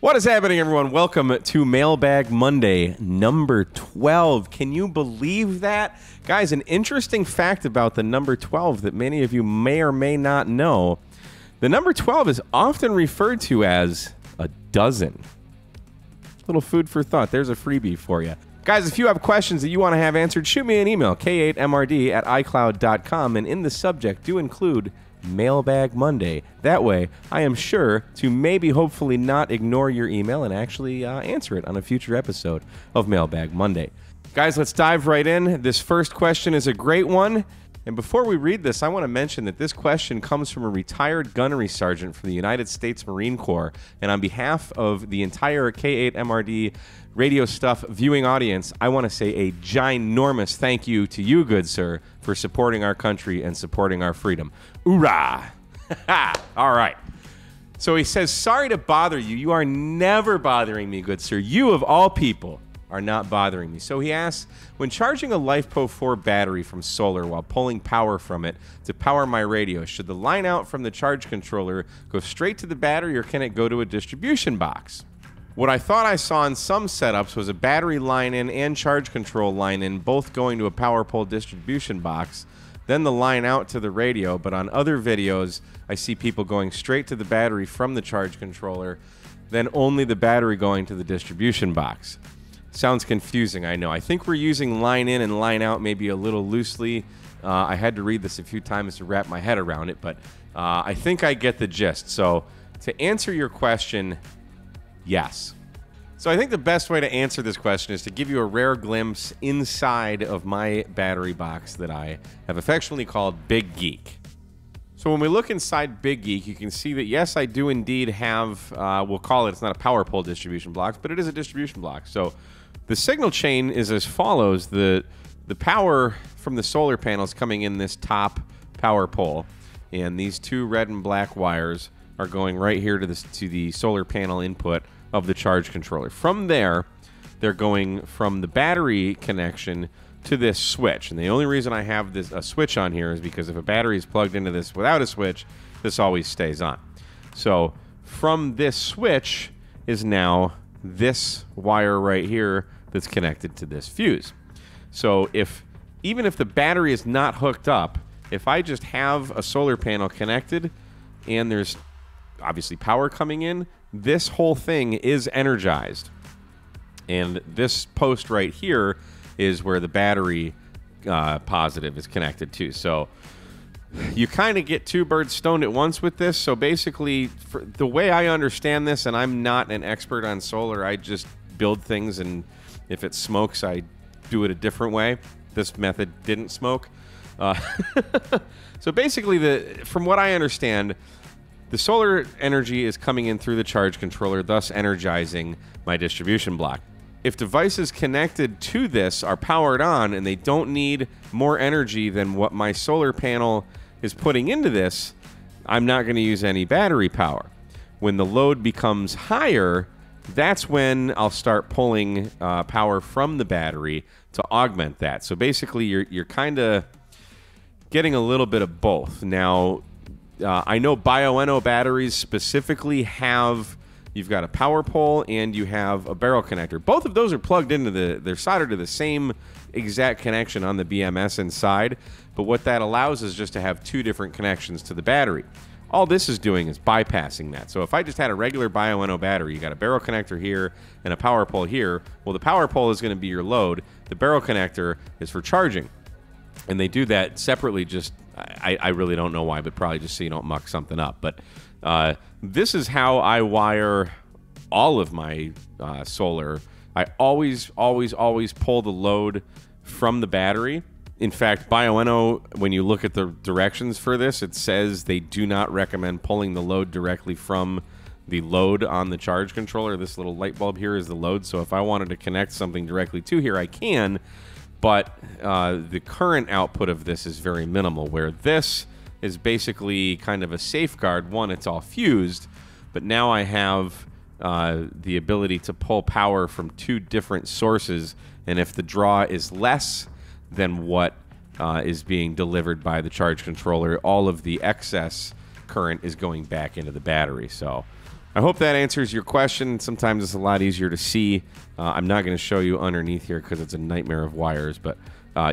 What is happening, everyone? Welcome to Mailbag Monday, number 12. Can you believe that? Guys, an interesting fact about the number 12 that many of you may or may not know. The number 12 is often referred to as a dozen. Little food for thought. There's a freebie for you. Guys, if you have questions that you want to have answered, shoot me an email, k8mrd@icloud.com, and in the subject, do include Mailbag Monday. That way, I am sure to maybe, hopefully, not ignore your email and actually answer it on a future episode of Mailbag Monday. Guys, let's dive right in. This first question is a great one. And before we read this, I want to mention that this question comes from a retired gunnery sergeant from the United States Marine Corps. And on behalf of the entire K8MRD Radio Stuff viewing audience, I want to say a ginormous thank you to you, good sir, for supporting our country and supporting our freedom. Hoorah! All right. So he says, sorry to bother you. You are never bothering me, good sir. You, of all people, are not bothering me. So he asks, when charging a LiFePO4 battery from solar while pulling power from it to power my radio, should the line out from the charge controller go straight to the battery or can it go to a distribution box? What I thought I saw in some setups was a battery line in and charge control line in both going to a power pole distribution box, then the line out to the radio, but on other videos I see people going straight to the battery from the charge controller, then only the battery going to the distribution box. Sounds confusing, I know. I think we're using line in and line out maybe a little loosely. I had to read this a few times to wrap my head around it, but I think I get the gist. So to answer your question, yes. So I think the best way to answer this question is to give you a rare glimpse inside of my battery box that I have affectionately called Big Geek. So when we look inside Big Geek, you can see that, yes, I do indeed have, we'll call it, it's not a power pole distribution block, but it is a distribution block. So the signal chain is as follows. The power from the solar panels coming in this top power pole, and these two red and black wires are going right here to the solar panel input of the charge controller. From there, they're going from the battery connection to this switch, and the only reason I have a switch on here is because if a battery is plugged into this without a switch, this always stays on. So from this switch is now this wire right here that's connected to this fuse. So even if the battery is not hooked up, if I just have a solar panel connected and there's obviously power coming in, this whole thing is energized, and this post right here is where the battery positive is connected to. So you kind of get two birds stoned at once with this. So basically, the way I understand this, and I'm not an expert on solar, I just build things, and if it smokes, I do it a different way. This method didn't smoke. So basically, from what I understand, the solar energy is coming in through the charge controller, thus energizing my distribution block. If devices connected to this are powered on and they don't need more energy than what my solar panel is putting into this, I'm not going to use any battery power. When the load becomes higher, that's when I'll start pulling power from the battery to augment that. So basically, you're kind of getting a little bit of both. Now, I know Bioenno batteries specifically have... You've got a power pole and you have a barrel connector. Both of those are plugged into they're soldered to the same exact connection on the BMS inside, but what that allows is just to have two different connections to the battery. All this is doing is bypassing that. So if I just had a regular Bioenno battery, you got a barrel connector here and a power pole here. Well, the power pole is going to be your load. The barrel connector is for charging. And they do that separately, just, I really don't know why, but probably just so you don't muck something up. But this is how I wire all of my solar. I always, always, always pull the load from the battery. In fact, Bioenno, when you look at the directions for this, it says they do not recommend pulling the load directly from the load on the charge controller. This little light bulb here is the load, so if I wanted to connect something directly to here, I can, but the current output of this is very minimal, where this is basically kind of a safeguard. One, it's all fused, but now I have the ability to pull power from two different sources, and if the draw is less than what is being delivered by the charge controller, all of the excess current is going back into the battery. So I hope that answers your question. Sometimes it's a lot easier to see. I'm not going to show you underneath here because it's a nightmare of wires, but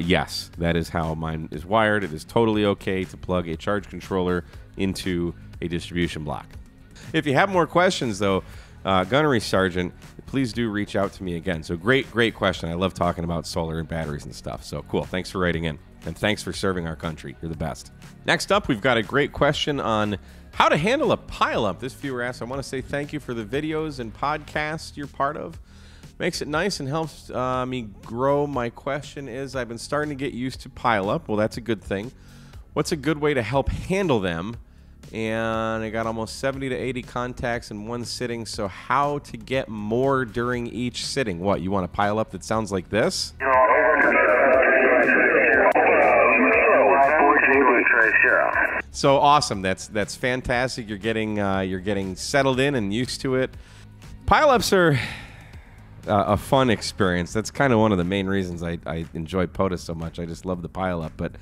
yes, that is how mine is wired. It is totally okay to plug a charge controller into a distribution block. If you have more questions, though, Gunnery Sergeant, please do reach out to me again. So great question. I love talking about solar and batteries and stuff. So cool. Thanks for writing in. And thanks for serving our country. You're the best. Next up, we've got a great question on how to handle a pileup. This viewer asks, I want to say thank you for the videos and podcasts you're part of. Makes it nice and helps me grow. My question is, I've been starting to get used to pileup. Well, that's a good thing. What's a good way to help handle them? And I got almost 70 to 80 contacts in one sitting, so how to get more during each sitting? What, you want a pileup that sounds like this? So awesome. That's fantastic. You're getting settled in and used to it. Pileups are a fun experience. That's kind of one of the main reasons I enjoy POTA so much. I just love the pileup. But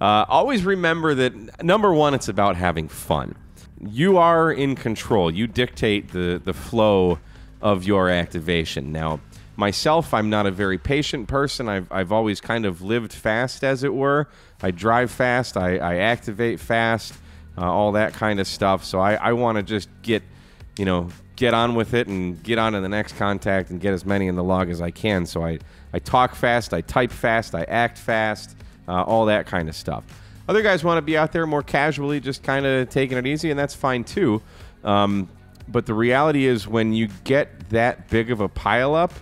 always remember that, number one, it's about having fun. You are in control. You dictate the flow of your activation. Now, myself, I'm not a very patient person. I've always kind of lived fast, as it were. I drive fast. I activate fast, all that kind of stuff. So I want to just get on with it and get on to the next contact and get as many in the log as I can. So I talk fast. I type fast. I act fast. All that kind of stuff. Other guys want to be out there more casually, just kind of taking it easy, and that's fine too. But the reality is, when you get that big of a pileup,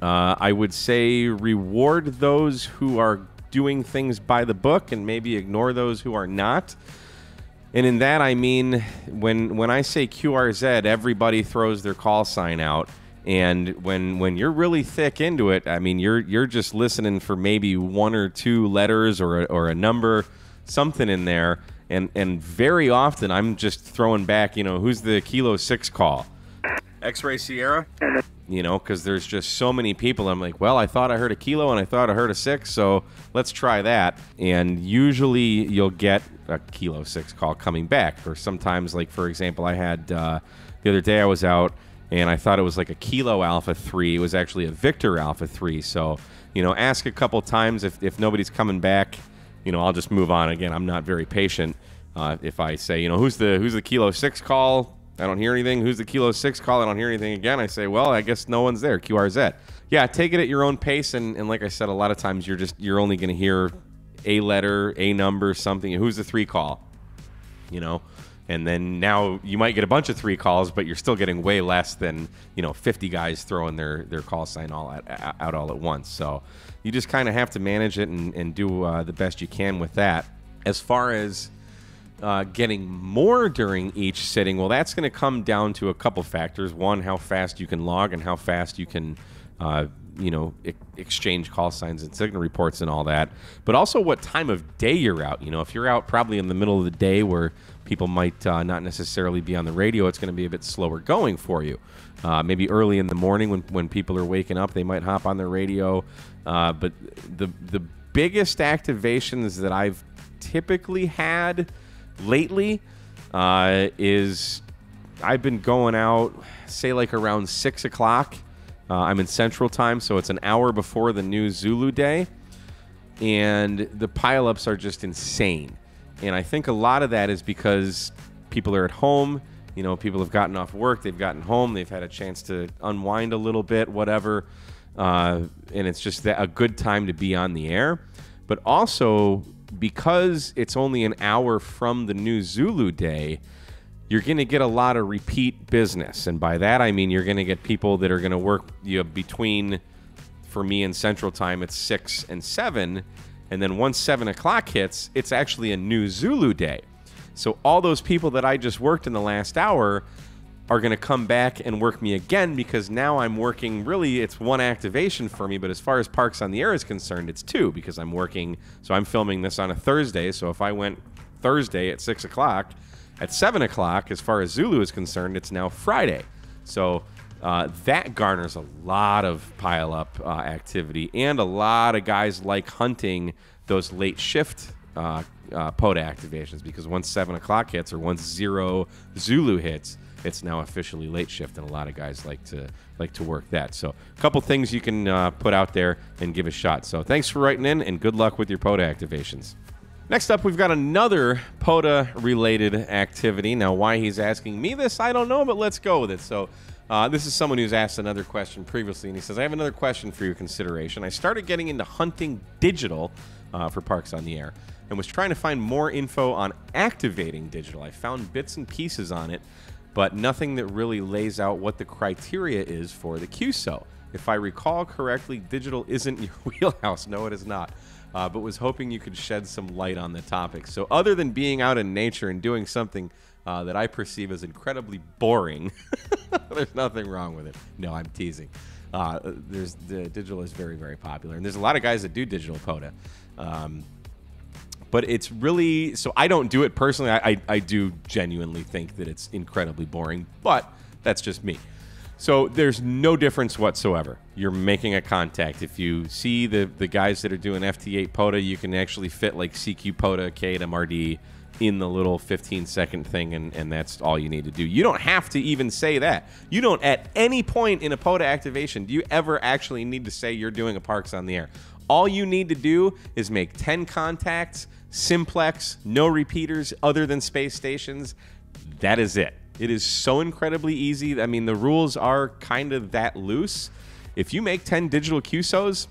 I would say reward those who are doing things by the book and maybe ignore those who are not. And in that, I mean, when I say QRZ, everybody throws their call sign out. And when you're really thick into it, I mean, you're just listening for maybe one or two letters or a number, something in there. And very often I'm just throwing back, who's the Kilo 6 call? X-Ray Sierra? Because there's just so many people. I'm like, well, I thought I heard a kilo and I thought I heard a 6, so let's try that. And usually you'll get a Kilo 6 call coming back. Or sometimes, like, for example, I had the other day I was out, and I thought it was like a Kilo Alpha 3. It was actually a Victor Alpha 3. So, ask a couple times. If nobody's coming back, I'll just move on. Again, I'm not very patient. If I say, who's the Kilo 6 call? I don't hear anything. Who's the Kilo 6 call? I don't hear anything again. I say, well, I guess no one's there. QRZ. Yeah, take it at your own pace. And like I said, a lot of times you're only going to hear a letter, a number, something. Who's the 3 call? And then now you might get a bunch of 3 calls, but you're still getting way less than 50 guys throwing their call sign out all at once. So you just kind of have to manage it and do the best you can with that. As far as getting more during each sitting, well, that's going to come down to a couple factors. One, how fast you can log and how fast you can exchange call signs and signal reports and all that, but also what time of day you're out. If you're out probably in the middle of the day where people might not necessarily be on the radio, it's going to be a bit slower going for you. Maybe early in the morning when people are waking up, they might hop on their radio. But the biggest activations that I've typically had lately is I've been going out, say, like around 6 o'clock. I'm in Central Time, so it's an hour before the new Zulu day, and the pileups are just insane. And I think a lot of that is because people are at home. People have gotten off work, they've gotten home, they've had a chance to unwind a little bit, whatever. And it's just a good time to be on the air. But also, because it's only an hour from the new Zulu day, you're going to get a lot of repeat business. And by that, I mean you're going to get people that are going to work between, for me in Central Time, it's 6 and 7. And then once 7 o'clock hits, it's actually a new Zulu day. So all those people that I just worked in the last hour are going to come back and work me again, because now I'm working, really, it's one activation for me, but as far as Parks on the Air is concerned, it's 2, because I'm working. So I'm filming this on a Thursday. So if I went Thursday at 6 o'clock, at 7 o'clock, as far as Zulu is concerned, it's now Friday. So that garners a lot of pileup activity, and a lot of guys like hunting those late shift POTA activations, because once 7 o'clock hits or once 0 Zulu hits, it's now officially late shift, and a lot of guys like to work that. So a couple things you can put out there and give a shot. So thanks for writing in, and good luck with your POTA activations. Next up, we've got another POTA-related activity. Now, why he's asking me this, I don't know, but let's go with it. So this is someone who's asked another question previously, and he says, I have another question for your consideration. I started getting into hunting digital for Parks on the Air and was trying to find more info on activating digital. I found bits and pieces on it, but nothing that really lays out what the criteria is for the QSO. If I recall correctly, digital isn't your wheelhouse. No, it is not. But was hoping you could shed some light on the topic. So other than being out in nature and doing something that I perceive as incredibly boring, there's nothing wrong with it. No, I'm teasing. Digital is very, very popular. And there's a lot of guys that do digital POTA. But it's really, so I don't do it personally. I do genuinely think that it's incredibly boring, but that's just me. So there's no difference whatsoever. You're making a contact. If you see the guys that are doing FT8 POTA, you can actually fit like CQ POTA, K8MRD in the little 15-second thing, and that's all you need to do. You don't have to even say that. You don't at any point in a POTA activation do you ever actually need to say you're doing a Parks on the Air. All you need to do is make 10 contacts, simplex, no repeaters other than space stations. That is it. It is so incredibly easy. I mean, the rules are kind of that loose. If you make 10 digital QSOs,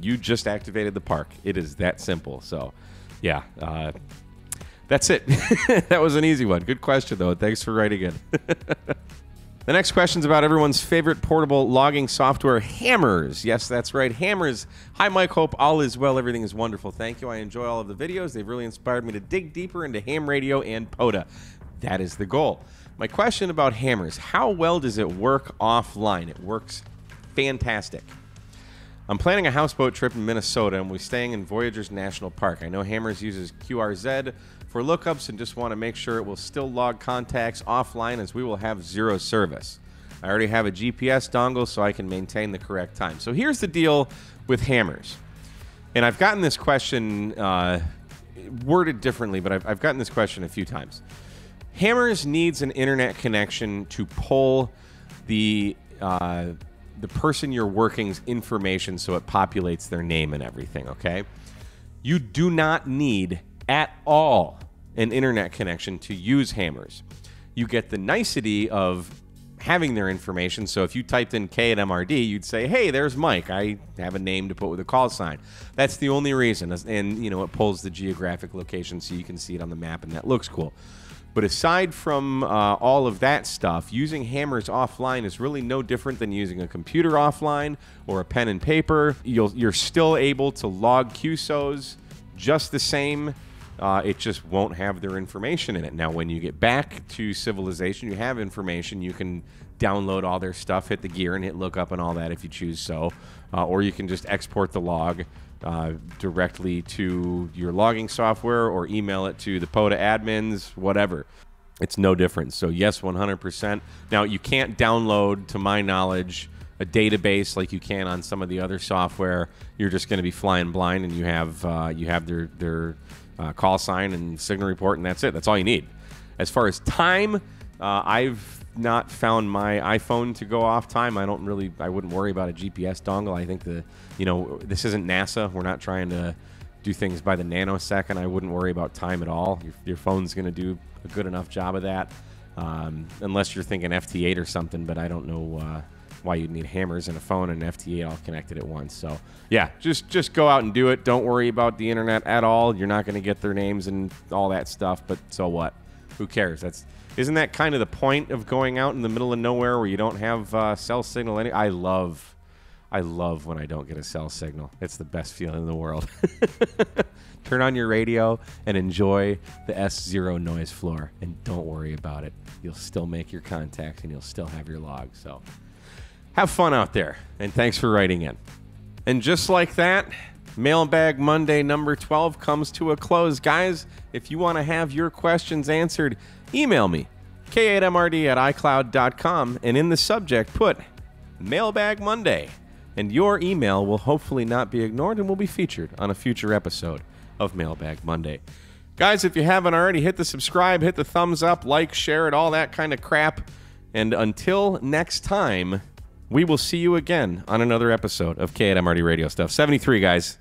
you just activated the park. It is that simple. So, yeah, that's it. That was an easy one. Good question, though. Thanks for writing in. The next question is about everyone's favorite portable logging software, HAMRS. Yes, that's right, HAMRS. Hi, Mike. Hope all is well. Everything is wonderful. Thank you. I enjoy all of the videos. They've really inspired me to dig deeper into ham radio and POTA. That is the goal. My question about HAMRS, how well does it work offline? It works fantastic. I'm planning a houseboat trip in Minnesota and we'll be staying in Voyageurs National Park. I know HAMRS uses QRZ for lookups and just want to make sure it will still log contacts offline as we will have zero service. I already have a GPS dongle so I can maintain the correct time. So here's the deal with HAMRS. And I've gotten this question worded differently, but I've gotten this question a few times. HAMRS needs an internet connection to pull the person you're working's information so it populates their name and everything, okay? You do not need at all an internet connection to use HAMRS. You get the nicety of having their information, so if you typed in K8MRD, you'd say, hey, there's Mike. I have a name to put with a call sign. That's the only reason, and you know, it pulls the geographic location so you can see it on the map, and that looks cool. But aside from all of that stuff, using HAMRS offline is really no different than using a computer offline or a pen and paper. You're still able to log QSOs just the same. It just won't have their information in it. Now, when you get back to civilization, you have information. You can download all their stuff, hit the gear, and hit lookup and all that if you choose so. Or you can just export the log directly to your logging software or email it to the POTA admins, whatever. It's no different. So yes, 100%. Now you can't download, to my knowledge, a database like you can on some of the other software. You're just going to be flying blind, and you have their call sign and signal report, and that's it. That's all you need. As far as time, I've not found my iPhone to go off time. I wouldn't worry about a GPS dongle. I think this isn't NASA. We're not trying to do things by the nanosecond. I wouldn't worry about time at all. Your phone's going to do a good enough job of that, unless you're thinking FT8 or something, but I don't know why you'd need HAMRS and a phone and an FT8 all connected at once. So yeah, just go out and do it. Don't worry about the internet at all. You're not going to get their names and all that stuff, but so what? Who cares? Isn't that kind of the point of going out in the middle of nowhere where you don't have cell signal? I love when I don't get a cell signal. It's the best feeling in the world. Turn on your radio and enjoy the S0 noise floor, and don't worry about it. You'll still make your contacts and you'll still have your log. So have fun out there, and thanks for writing in. And just like that, Mailbag Monday number 12 comes to a close. Guys, if you want to have your questions answered, email me, k8mrd@icloud.com, and in the subject, put Mailbag Monday, and your email will hopefully not be ignored and will be featured on a future episode of Mailbag Monday. Guys, if you haven't already, hit the subscribe, hit the thumbs up, like, share it, all that kind of crap. And until next time, we will see you again on another episode of K8MRD Radio Stuff. 73, guys.